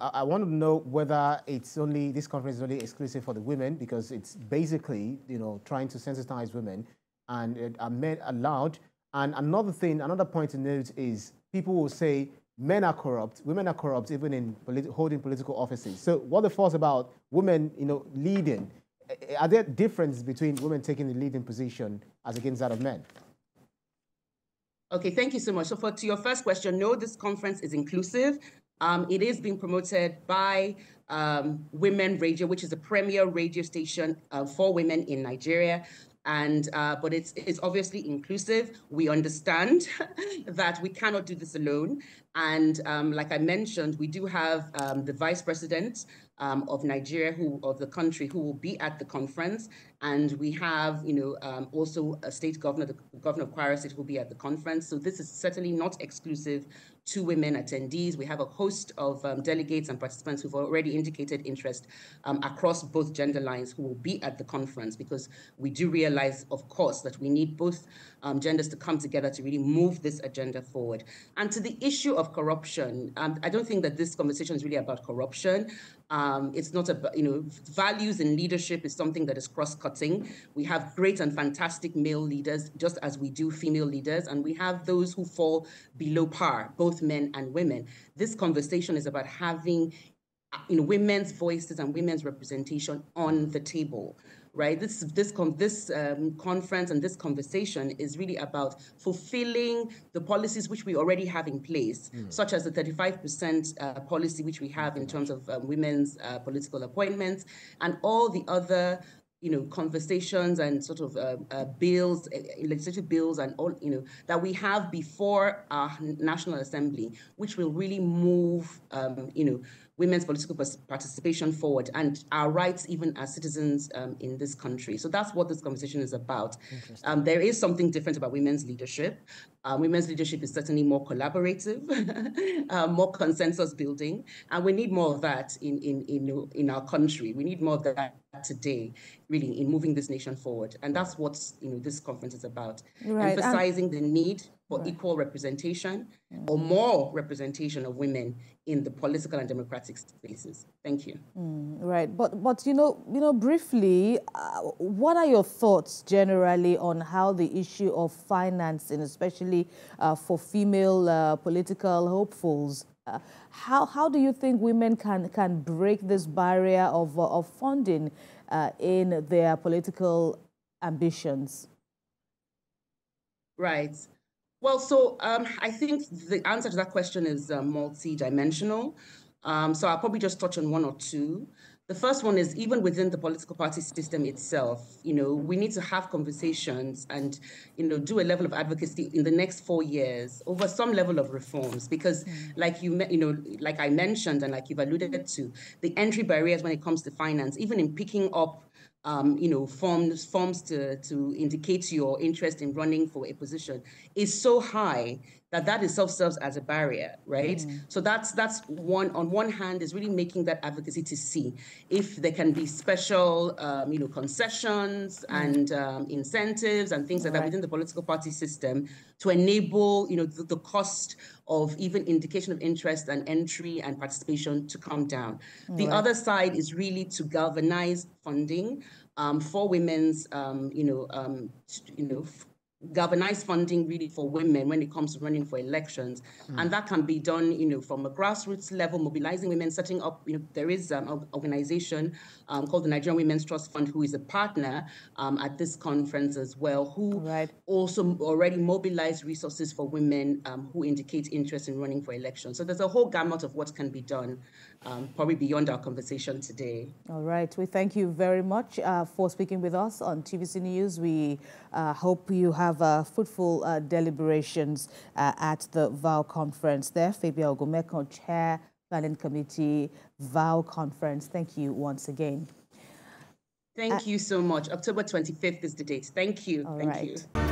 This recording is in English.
I want to know whether this conference is only exclusive for the women, because it's basically, you know, trying to sensitize women, and are men allowed? And another point to note is people will say men are corrupt, women are corrupt, even in holding political offices. So what the thoughts about women, you know, leading? Are there differences between women taking the leading position as against that of men? Okay, thank you so much. So to your first question, no, this conference is inclusive. It is being promoted by Women Radio, which is the premier radio station for women in Nigeria. And but it's obviously inclusive. We understand that we cannot do this alone. And like I mentioned, we do have the vice president of Nigeria, of the country, who will be at the conference. And we have, you know, also a state governor, the governor of Kwara State, will be at the conference. So this is certainly not exclusive to women attendees. We have a host of delegates and participants who've already indicated interest across both gender lines who will be at the conference, because we do realize, of course, that we need both genders to come together to really move this agenda forward. And to the issue of corruption, I don't think that this conversation is really about corruption. It's not about, you know, values in leadership is something that is cross-cutting. We have great and fantastic male leaders, just as we do female leaders, and we have those who fall below par, both men and women. This conversation is about having, you know, women's voices and women's representation on the table, right? This conference and this conversation is really about fulfilling the policies which we already have in place, such as the 35% policy which we have in terms of women's political appointments, and all the other, you know, conversations and sort of bills, legislative bills, and all, you know, that we have before our National Assembly, which will really move, you know, women's political participation forward and our rights even as citizens in this country. So that's what this conversation is about. There is something different about women's leadership. Women's leadership is certainly more collaborative, more consensus building, and we need more of that in our country. We need more of that today, really, in moving this nation forward. And that's what, you know, this conference is about, right, emphasizing the need for equal representation or more representation of women in the political and democratic spaces. Thank you. Right, but you know, briefly, what are your thoughts generally on how the issue of financing, especially for female political hopefuls, how do you think women can break this barrier of funding in their political ambitions? Right. Well, so I think the answer to that question is multi-dimensional. So I'll probably just touch on one or two. The first one is even within the political party system itself, you know, we need to have conversations and, you know, do a level of advocacy in the next 4 years over some level of reforms, because like you know, like I mentioned and like you've alluded to, the entry barriers when it comes to finance, even in picking up you know, forms to indicate your interest in running for a position is so high that itself serves as a barrier, right? So that's one. On one hand, is really making that advocacy to see if there can be special, you know, concessions and incentives and things like that within the political party system to enable, you know, the cost of even indication of interest and entry and participation to come down. The other side is really to galvanize funding for women's, galvanize funding really for women when it comes to running for elections, and that can be done, you know, from a grassroots level, mobilizing women, setting up. You know, there is an organization called the Nigerian Women's Trust Fund, who is a partner at this conference as well, who also already mobilized resources for women who indicate interest in running for elections. So there's a whole gamut of what can be done, probably beyond our conversation today. All right, we thank you very much for speaking with us on TVC News. We hope you have fruitful deliberations at the VOW conference there. Fabia Ogunmekun, Chair, Planning Committee, VOW conference. Thank you once again. Thank you so much. October 25th is the date. Thank you. All right. Thank you.